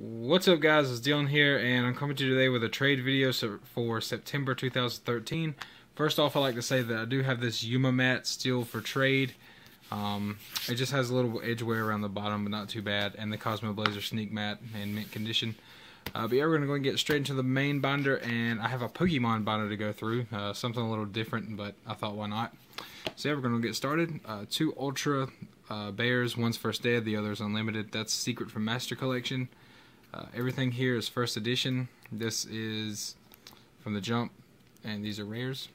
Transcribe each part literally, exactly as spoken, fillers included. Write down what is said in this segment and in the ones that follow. What's up guys, it's Dylan here and I'm coming to you today with a trade video for September two thousand thirteen. First off, I like to say that I do have this Yuma mat steel for trade. Um, it just has a little edge wear around the bottom, but not too bad, and the Cosmo Blazer sneak mat in mint condition. Uh, but yeah, we're going to go and get straight into the main binder, and I have a Pokemon binder to go through, uh, something a little different, but I thought why not. So yeah, we're going to get started. Uh, two Ultra uh, Bears, one's First Dead, the other's Unlimited. That's Secret from Master Collection. Uh, everything here is first edition. This is from the jump, and these are rares.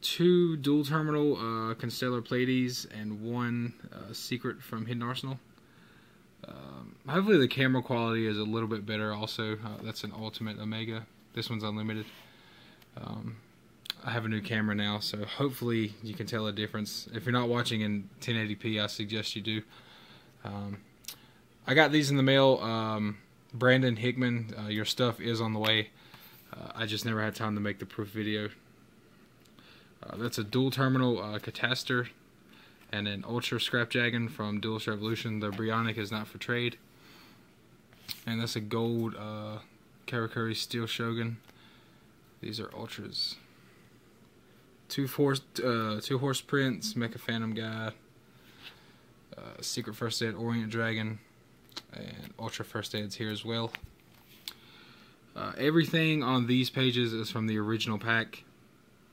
Two Dual Terminal uh, Constellar Pleiades, and one uh, Secret from Hidden Arsenal. Um, hopefully the camera quality is a little bit better also. Uh, that's an Ultimate Omega. This one's Unlimited. Um, I have a new camera now, so hopefully you can tell a difference. If you're not watching in ten eighty p, I suggest you do. Um, I got these in the mail. um, Brandon Hickman, uh, your stuff is on the way. uh, I just never had time to make the proof video. Uh, that's a Dual Terminal uh, Cataster and an Ultra Scrap Dragon from Duelist Revolution. The Brionic is not for trade, and that's a gold uh, Karakuri Steel Shogun. These are Ultras. Two horse, uh, two horse prints, Mecha Phantom guy, uh, Secret First Dead, Orient Dragon, and Ultra First Aids here as well. Uh, everything on these pages is from the original pack,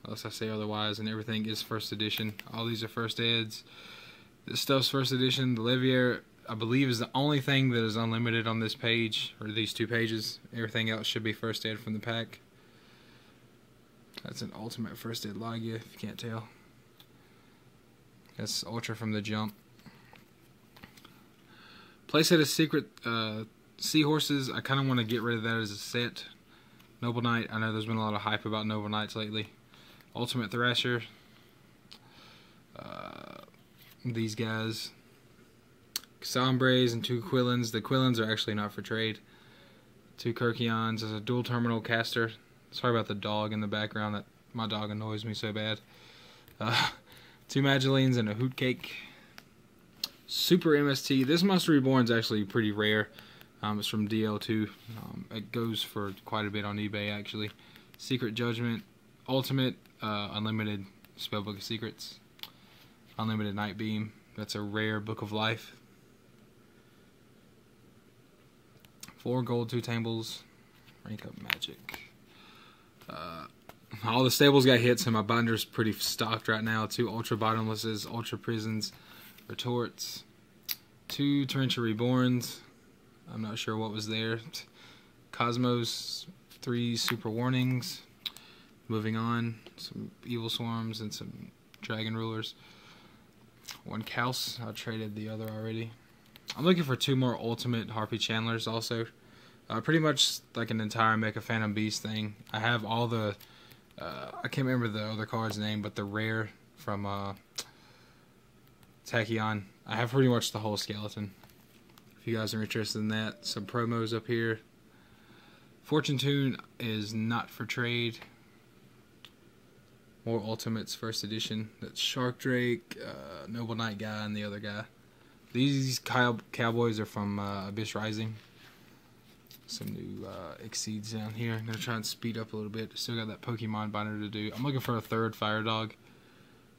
unless I say otherwise, and everything is first edition. All these are first aids. This stuff's first edition. The Levier, I believe, is the only thing that is unlimited on this page, or these two pages. Everything else should be first aid from the pack. That's an Ultimate First Aid Logia, if you can't tell. That's Ultra from the jump. Playset of Secret uh, Seahorses. I kind of want to get rid of that as a set. Noble Knight. I know there's been a lot of hype about Noble Knights lately. Ultimate Thrasher. Uh, these guys. Casombres and two Quillins. The Quillins are actually not for trade. Two Kerkeons. There's a Dual Terminal Caster. Sorry about the dog in the background. That my dog annoys me so bad. Uh, two Magelines and a Hootcake. Super M S T. This Master Reborn is actually pretty rare. Um, it's from D L two. Um, it goes for quite a bit on eBay, actually. Secret Judgment. Ultimate uh, Unlimited Spellbook of Secrets. Unlimited Night Beam. That's a rare Book of Life. Four gold, two tables. Rank Up Magic. Uh, all the stables got hit, so my binder's pretty stocked right now. Two Ultra Bottomlesses, Ultra Prisons. Retorts, two Torrential Reborns, I'm not sure what was there, Cosmos, three Super Warnings, moving on, some Evil Swarms and some Dragon Rulers, one Kaos, I traded the other already. I'm looking for two more Ultimate Harpy Chandlers also, uh, pretty much like an entire Mecha Phantom Beast thing. I have all the, uh, I can't remember the other card's name, but the rare from, uh, Tachyon. I have pretty much the whole skeleton. If you guys are interested in that, some promos up here. Fortune Tune is not for trade. More Ultimates first edition. That's Shark Drake, uh, Noble Knight guy, and the other guy. These cow cowboys are from uh, Abyss Rising. Some new uh, Exceeds down here. I'm gonna try and speed up a little bit. Still got that Pokemon binder to do. I'm looking for a third Fire Dog.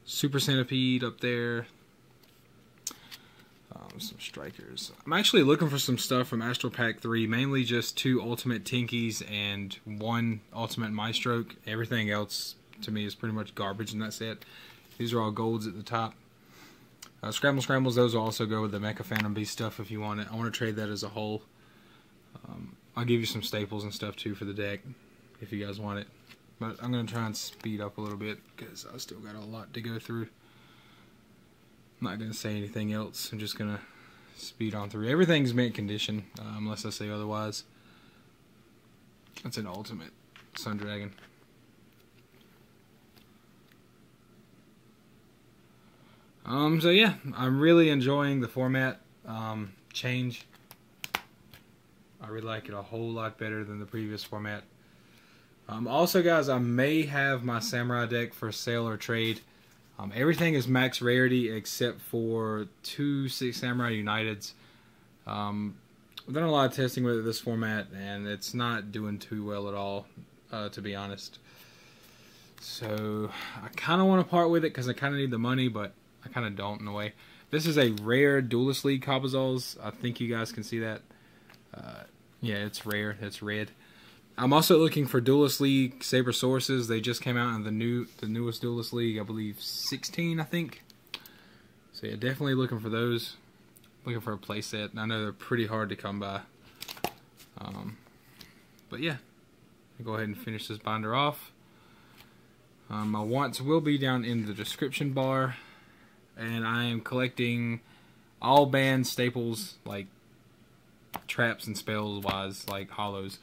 Super Centipede up there. Um, some strikers. I'm actually looking for some stuff from Astral Pack three, mainly just two Ultimate Tinkies and one Ultimate Maestroke. Everything else to me is pretty much garbage in that set. These are all golds at the top. Uh, Scramble Scrambles, those will also go with the Mecha Phantom Beast stuff if you want it. I want to trade that as a whole. Um, I'll give you some staples and stuff too for the deck if you guys want it. But I'm going to try and speed up a little bit because I've still got a lot to go through. I'm not going to say anything else. I'm just going to speed on through. Everything's mint condition, uh, unless I say otherwise. That's an Ultimate Sun Dragon. Um, so yeah, I'm really enjoying the format um, change. I really like it a whole lot better than the previous format. Um, also, guys, I may have my Samurai deck for sale or trade. Um, everything is max rarity except for two Six Samurai Uniteds. Um, I've done a lot of testing with this format, and it's not doing too well at all, uh, to be honest. So I kind of want to part with it because I kind of need the money, but I kind of don't in a way. This is a rare Duelist League Cabazols. I think you guys can see that. Uh, yeah, it's rare. It's red. I'm also looking for Duelist League Saber Sources. They just came out in the new, the newest Duelist League, I believe sixteen, I think. So yeah, definitely looking for those. Looking for a playset. I know they're pretty hard to come by. Um, but yeah, I'll go ahead and finish this binder off. Um, my wants will be down in the description bar. And I am collecting all banned staples, like traps and spells wise, like hollows.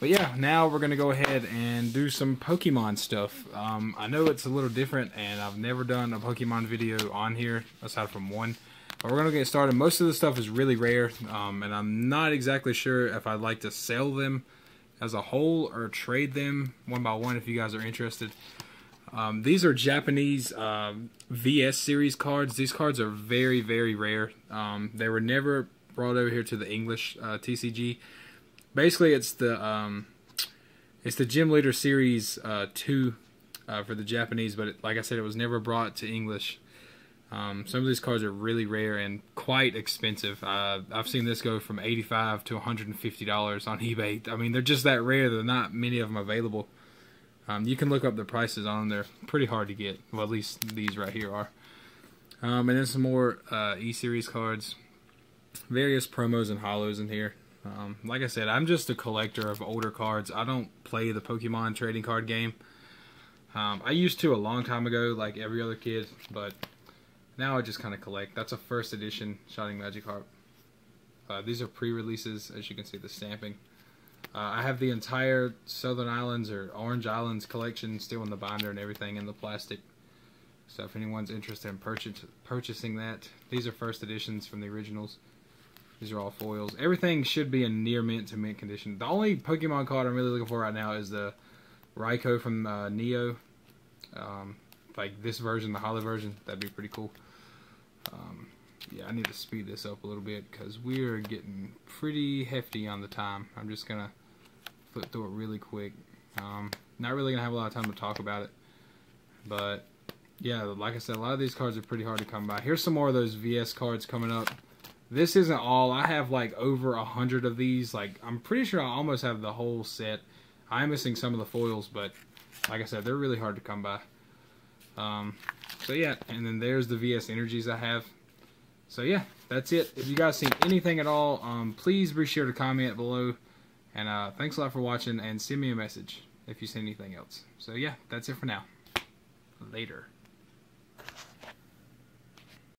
But yeah, now we're going to go ahead and do some Pokemon stuff. Um, I know it's a little different, and I've never done a Pokemon video on here, aside from one. But we're going to get started. Most of the stuff is really rare, um, and I'm not exactly sure if I'd like to sell them as a whole or trade them one by one if you guys are interested. Um, these are Japanese uh, V S series cards. These cards are very, very rare. Um, they were never brought over here to the English uh, T C G. Basically, it's the um, it's the Gym Leader Series uh, two uh, for the Japanese, but it, like I said, it was never brought to English. Um, some of these cards are really rare and quite expensive. Uh, I've seen this go from eighty-five dollars to one hundred fifty dollars on eBay. I mean, they're just that rare. There are not many of them available. Um, you can look up the prices on them. They're pretty hard to get. Well, at least these right here are. Um, and then some more uh, E-Series cards. Various promos and hollows in here. Um, like I said, I'm just a collector of older cards. I don't play the Pokemon trading card game. Um, I used to a long time ago, like every other kid. But now I just kind of collect. That's a first edition Shining Magikarp. Uh, these are pre-releases, as you can see the stamping. Uh, I have the entire Southern Islands or Orange Islands collection still in the binder and everything in the plastic. So if anyone's interested in purchase, purchasing that, these are first editions from the originals. These are all foils. Everything should be in near mint to mint condition. The only Pokemon card I'm really looking for right now is the Raikou from uh, Neo. Um, like this version, the hollow version. That'd be pretty cool. Um, yeah, I need to speed this up a little bit because we're getting pretty hefty on the time. I'm just going to flip through it really quick. Um, not really going to have a lot of time to talk about it. But yeah, like I said, a lot of these cards are pretty hard to come by. Here's some more of those V S cards coming up. This isn't all. I have like over a hundred of these. Like, I'm pretty sure I almost have the whole set. I'm missing some of the foils, but like I said, they're really hard to come by. Um, so yeah, and then there's the V S Energies I have. So yeah, that's it. If you guys seen anything at all, um, please be sure to comment below. And uh, thanks a lot for watching, and send me a message if you see anything else. So yeah, that's it for now. Later.